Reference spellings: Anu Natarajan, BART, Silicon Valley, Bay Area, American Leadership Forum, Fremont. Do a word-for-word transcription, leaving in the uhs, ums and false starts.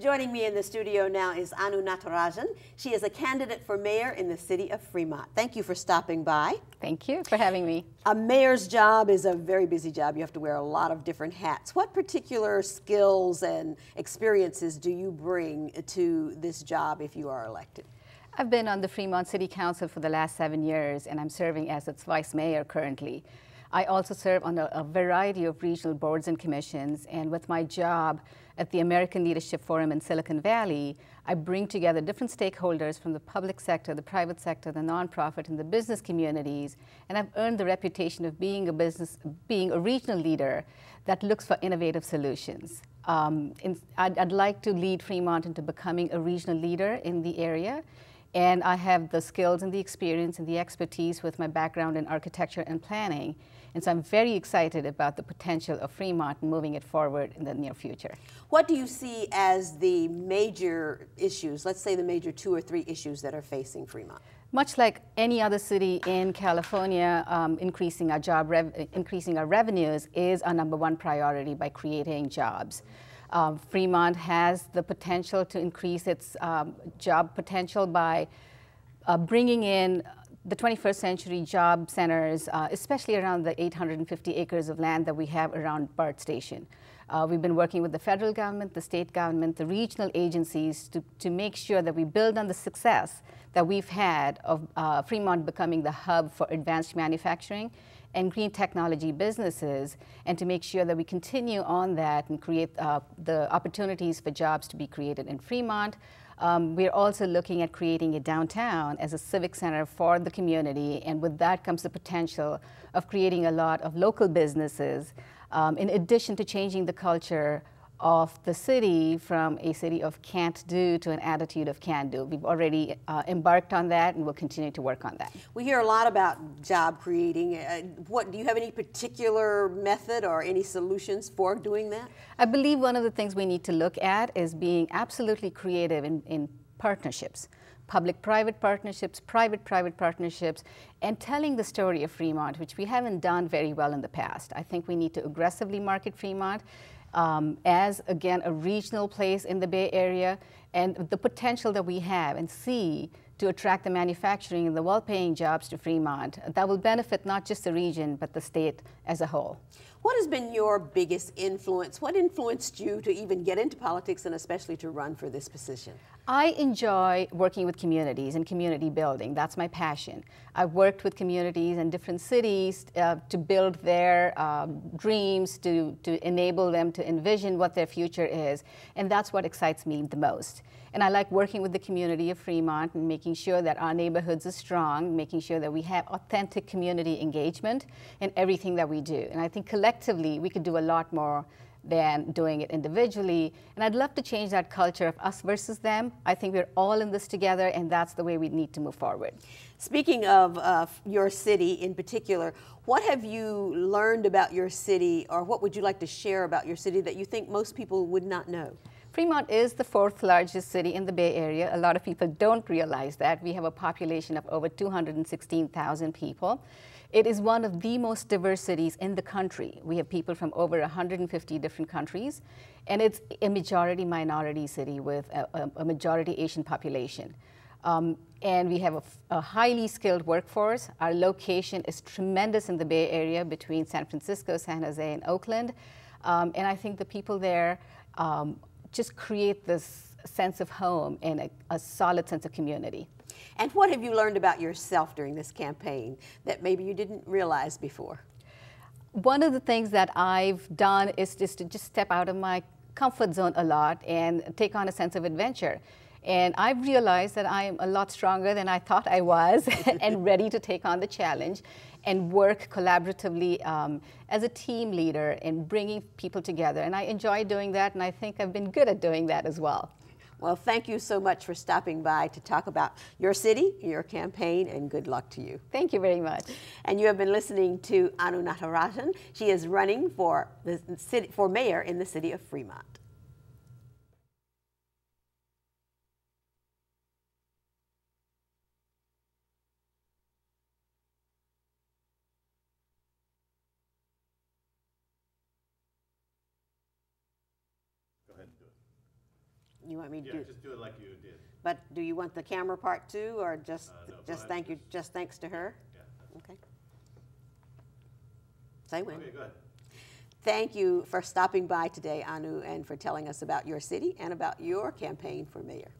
Joining me in the studio now is Anu Natarajan. She is a candidate for mayor in the city of Fremont. Thank you for stopping by. Thank you for having me. A mayor's job is a very busy job. You have to wear a lot of different hats. What particular skills and experiences do you bring to this job if you are elected? I've been on the Fremont City Council for the last seven years, and I'm serving as its vice mayor currently. I also serve on a, a variety of regional boards and commissions, and with my job at the American Leadership Forum in Silicon Valley, I bring together different stakeholders from the public sector, the private sector, the nonprofit, and the business communities, and I've earned the reputation of being a business, being a regional leader that looks for innovative solutions. Um, in, I'd, I'd like to lead Fremont into becoming a regional leader in the area. And I have the skills and the experience and the expertise with my background in architecture and planning. And so I'm very excited about the potential of Fremont and moving it forward in the near future. What do you see as the major issues, let's say the major two or three issues that are facing Fremont? Much like any other city in California, um, increasing our job rev increasing our revenues is our number one priority by creating jobs. Um, Fremont has the potential to increase its um, job potential by uh, bringing in the twenty-first century job centers, uh, especially around the eight hundred fifty acres of land that we have around BART station. Uh, we've been working with the federal government, the state government, the regional agencies to, to make sure that we build on the success that we've had of uh, Fremont becoming the hub for advanced manufacturing and green technology businesses, and to make sure that we continue on that and create uh, the opportunities for jobs to be created in Fremont. Um, we're also looking at creating a downtown as a civic center for the community, and with that comes the potential of creating a lot of local businesses, um, in addition to changing the culture of the city from a city of can't do to an attitude of can do. We've already uh, embarked on that, and we'll continue to work on that. We hear a lot about job creating. Uh, what, do you have any particular method or any solutions for doing that? I believe one of the things we need to look at is being absolutely creative in, in partnerships. Public-private partnerships, private-private partnerships, and telling the story of Fremont, which we haven't done very well in the past. I think we need to aggressively market Fremont um, as, again, a regional place in the Bay Area, and the potential that we have and see to attract the manufacturing and the well-paying jobs to Fremont that will benefit not just the region, but the state as a whole. What has been your biggest influence? What influenced you to even get into politics and especially to run for this position? I enjoy working with communities and community building. That's my passion. I've worked with communities in different cities uh, to build their um, dreams, to, to enable them to envision what their future is, and that's what excites me the most. And I like working with the community of Fremont and making sure that our neighborhoods are strong, making sure that we have authentic community engagement in everything that we do. And I think collectively Collectively, we could do a lot more than doing it individually. And I'd love to change that culture of us versus them. I think we're all in this together, and that's the way we need to move forward. Speaking of uh, your city in particular, what have you learned about your city, or what would you like to share about your city that you think most people would not know? Fremont is the fourth largest city in the Bay Area. A lot of people don't realize that. We have a population of over two hundred sixteen thousand people. It is one of the most diverse cities in the country. We have people from over one hundred fifty different countries, and it's a majority minority city with a, a majority Asian population. Um, and we have a, a highly skilled workforce. Our location is tremendous in the Bay Area between San Francisco, San Jose, and Oakland. Um, and I think the people there um, just create this sense of home and a, a solid sense of community. And what have you learned about yourself during this campaign that maybe you didn't realize before? One of the things that I've done is just to just step out of my comfort zone a lot and take on a sense of adventure. And I've realized that I'm a lot stronger than I thought I was and ready to take on the challenge and work collaboratively um, as a team leader and bringing people together. And I enjoy doing that, and I think I've been good at doing that as well. Well, thank you so much for stopping by to talk about your city, your campaign, and good luck to you. Thank you very much. And you have been listening to Anu Natarajan. She is running for, the city, for mayor in the city of Fremont. You want me to yeah, do? Yeah, just do it like you did. But do you want the camera part too, or just uh, no, just thank just, you, just thanks to her? Yeah. Okay. Say when. Okay, go ahead. Thank you for stopping by today, Anu, and for telling us about your city and about your campaign for mayor.